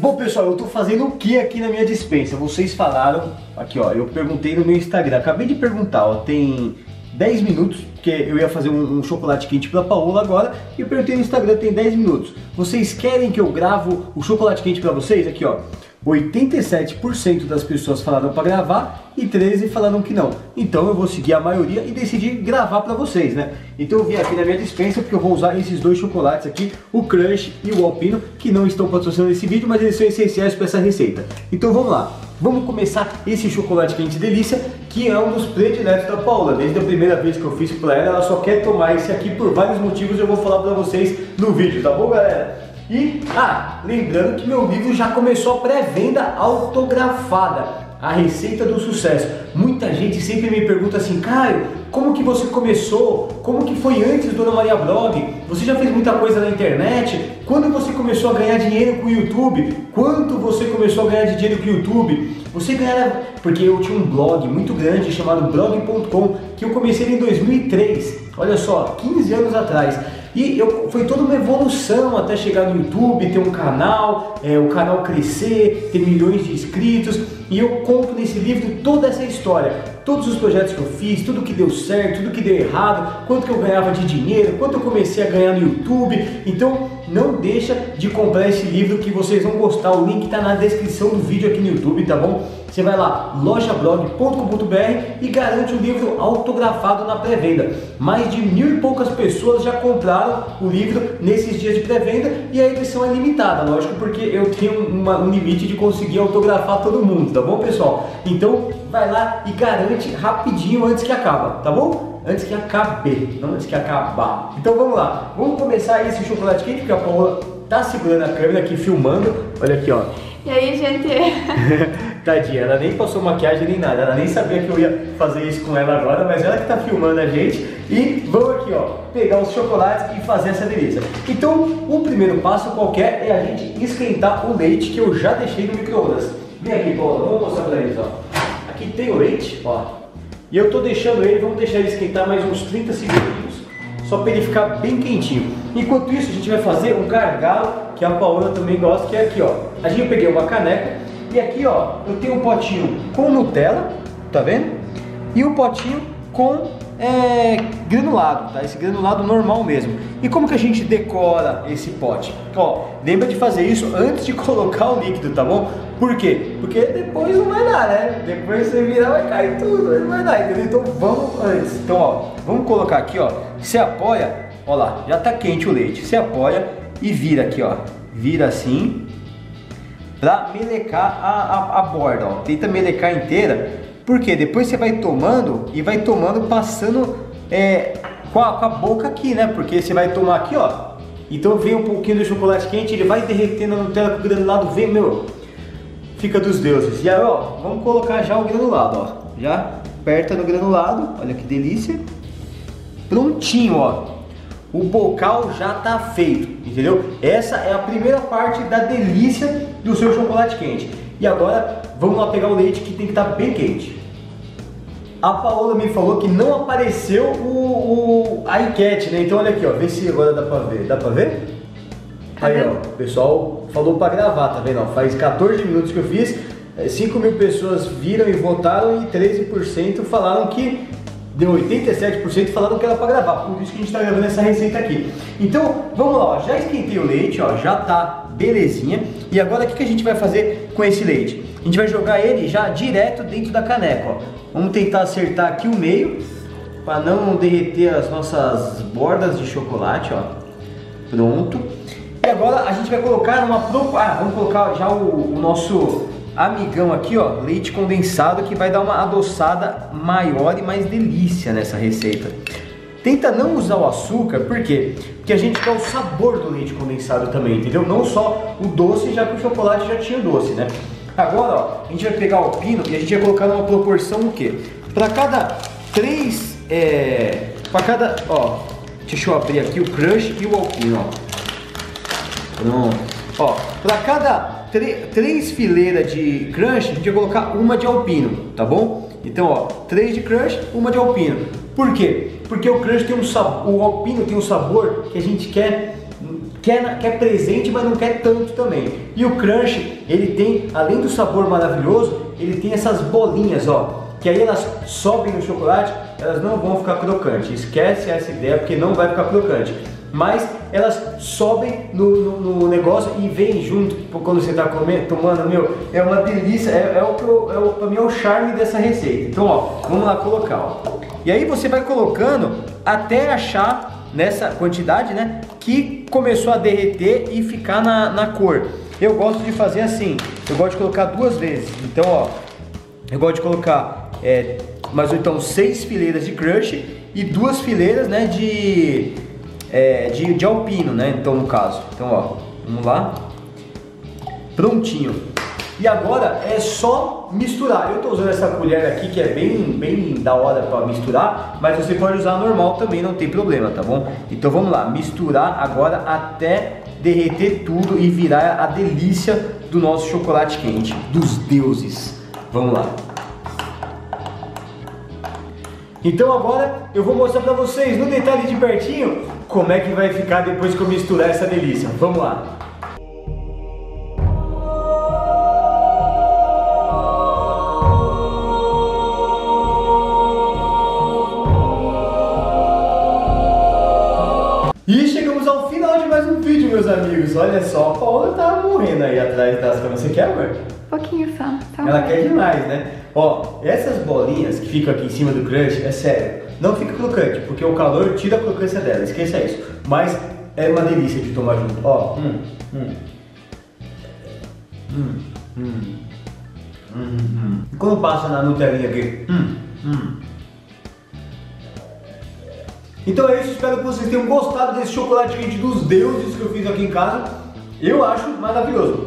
Bom, pessoal, eu tô fazendo o que aqui na minha despensa? Vocês falaram, aqui ó, eu perguntei no meu Instagram, acabei de perguntar, ó, tem 10 minutos, porque eu ia fazer um chocolate quente pra Paola agora, e eu perguntei no Instagram, tem 10 minutos. Vocês querem que eu gravo o chocolate quente pra vocês? Aqui ó, 87% das pessoas falaram pra gravar e 13 falaram que não. Então eu vou seguir a maioria e decidi gravar pra vocês, né? Então eu vim aqui na minha despensa porque eu vou usar esses dois chocolates aqui, o Crunch e o Alpino, que não estão patrocinando esse vídeo, mas eles são essenciais para essa receita. Então vamos lá. Vamos começar esse chocolate quente delícia, que é um dos prediletos da Paola. Desde a primeira vez que eu fiz pra ela, ela só quer tomar esse aqui por vários motivos, eu vou falar pra vocês no vídeo, tá bom, galera? E, lembrando que meu livro já começou a pré-venda autografada, A Receita do Sucesso. Muita gente sempre me pergunta assim, Caio, como que você começou? Como que foi antes do Dona Maria Blog? Você já fez muita coisa na internet? Quando você começou a ganhar dinheiro com o YouTube? Quanto você começou a ganhar de dinheiro com o YouTube? Você ganhava... Porque eu tinha um blog muito grande chamado blog.com, que eu comecei em 2003, olha só, 15 anos atrás. E foi toda uma evolução até chegar no YouTube, ter um canal, o canal crescer, ter milhões de inscritos. E eu conto nesse livro toda essa história, todos os projetos que eu fiz, tudo que deu certo, tudo que deu errado, quanto que eu ganhava de dinheiro, quanto eu comecei a ganhar no YouTube. Então não deixa de comprar esse livro que vocês vão gostar, o link está na descrição do vídeo aqui no YouTube, tá bom? Você vai lá, lojablog.com.br, e garante o livro autografado na pré-venda. Mais de 1000 e poucas pessoas já compraram o livro nesses dias de pré-venda, e a edição é limitada, lógico, porque eu tenho um limite de conseguir autografar todo mundo, tá bom, pessoal? Então vai lá e garante rapidinho antes que acaba, tá bom? Antes que acabe, não antes que acabar. Então vamos lá, vamos começar esse chocolate quente, porque a Paola tá segurando a câmera aqui, filmando, olha aqui ó. E aí, gente? Tadinha, ela nem passou maquiagem nem nada, ela nem sabia que eu ia fazer isso com ela agora, mas ela que tá filmando a gente. E vamos aqui ó, pegar os chocolates e fazer essa delícia. Então, o primeiro passo qualquer é a gente esquentar o leite que eu já deixei no micro-ondas. Vem aqui, Paula, vamos mostrar pra eles, ó. Aqui tem o leite, ó. E eu tô deixando ele, vamos deixar ele esquentar mais uns 30 segundos, só pra ele ficar bem quentinho. Enquanto isso, a gente vai fazer um gargalo, que a Paola também gosta, que é aqui ó, a gente peguei uma caneca e aqui ó, eu tenho um potinho com Nutella, tá vendo? E um potinho com granulado, tá? Esse granulado normal mesmo. E como que a gente decora esse pote? Ó, lembra de fazer isso antes de colocar o líquido, tá bom? Por quê? Porque depois não vai dar, né? Depois você virar, vai cair tudo, não vai dar, entendeu? Então vamos antes. Então ó, vamos colocar aqui ó, você apoia, ó lá, já tá quente o leite, você apoia e vira aqui ó, vira assim pra melecar a borda, ó. Tenta melecar inteira, porque depois você vai tomando e vai tomando passando com a boca aqui, né? Porque você vai tomar aqui ó, então vem um pouquinho do chocolate quente, ele vai derretendo a Nutella com o granulado, vem, meu, fica dos deuses. E aí ó, vamos colocar já o granulado, ó, já aperta no granulado, olha que delícia, prontinho ó. O bocal já tá feito, entendeu? Essa é a primeira parte da delícia do seu chocolate quente. E agora vamos lá pegar o leite, que tem que estar bem quente. A Paola me falou que não apareceu a enquete, né? Então olha aqui, ó, vê se agora dá pra ver. Dá pra ver? Aí ó, o pessoal falou pra gravar, tá vendo? Ó, faz 14 minutos que eu fiz, 5.000 pessoas viram e votaram, e 13% falaram que... Deu 87% falaram que era para gravar, por isso que a gente está gravando essa receita aqui. Então vamos lá, ó, já esquentei o leite, ó, já tá belezinha. E agora o que a gente vai fazer com esse leite? A gente vai jogar ele já direto dentro da caneca, ó. Vamos tentar acertar aqui o meio, para não derreter as nossas bordas de chocolate, ó. Pronto. E agora a gente vai colocar uma... vamos colocar já o nosso... amigão aqui ó, leite condensado, que vai dar uma adoçada maior e mais delícia nessa receita. Tenta não usar o açúcar, por quê? Porque a gente quer o sabor do leite condensado também, entendeu? Não só o doce, já que o chocolate já tinha doce, né? Agora ó, a gente vai pegar o Alpino e a gente vai colocar numa proporção o quê? Para cada três, para cada, ó, deixa eu abrir aqui o Crunch e o Alpino, ó. Pronto. Ó, para cada três fileiras de Crunch, a gente vai colocar uma de Alpino, tá bom? Então ó, 3 de Crunch, 1 de Alpino. Por quê? Porque o Crunch tem um sabor, o Alpino tem um sabor que a gente quer quer presente, mas não quer tanto também. E o Crunch, ele tem, além do sabor maravilhoso, ele tem essas bolinhas, ó, que aí elas sobem no chocolate, elas não vão ficar crocante. Esquece essa ideia, porque não vai ficar crocante. Mas elas sobem no negócio e vêm junto, tipo, quando você está comendo, tomando, meu, é uma delícia, pra mim é o charme dessa receita. Então, ó, vamos lá colocar, ó. E aí você vai colocando até achar nessa quantidade, né, que começou a derreter e ficar na cor. Eu gosto de fazer assim, eu gosto de colocar duas vezes. Então, ó, eu gosto de colocar mais ou então 6 fileiras de Crunch e 2 fileiras, né, de Alpino, né, então no caso. Então, ó, vamos lá. Prontinho. E agora é só misturar. Eu tô usando essa colher aqui que é bem da hora para misturar, mas você pode usar normal também, não tem problema, tá bom? Então vamos lá, misturar agora até derreter tudo e virar a delícia do nosso chocolate quente, dos deuses. Vamos lá. Então agora eu vou mostrar para vocês no detalhe de pertinho como é que vai ficar depois que eu misturar essa delícia. Vamos lá. E chegamos ao final de mais um vídeo, meus amigos. Olha só, a Paola tá morrendo aí atrás das câmeras. Você quer, amor? Um pouquinho só. Tá, ela quer demais, né? Ó, essas bolinhas que ficam aqui em cima do Crunch, é sério, não fica crocante, porque o calor tira a crocância dela, esqueça isso. Mas é uma delícia de tomar junto. Ó, E quando passa na Nutella aqui, Então é isso, espero que vocês tenham gostado desse chocolate quente dos deuses que eu fiz aqui em casa. Eu acho maravilhoso.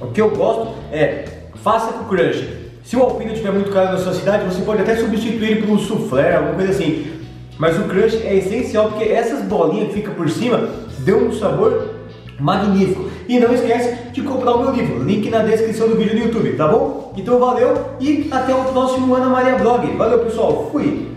O que eu gosto é, faça com Crunch. Se o Alpino tiver muito caro na sua cidade, você pode até substituir ele por um soufflé, alguma coisa assim. Mas o Crunch é essencial porque essas bolinhas que ficam por cima dão um sabor magnífico. E não esquece de comprar o meu livro, link na descrição do vídeo no YouTube, tá bom? Então valeu e até o próximo Ana Maria Blog. Valeu pessoal, fui!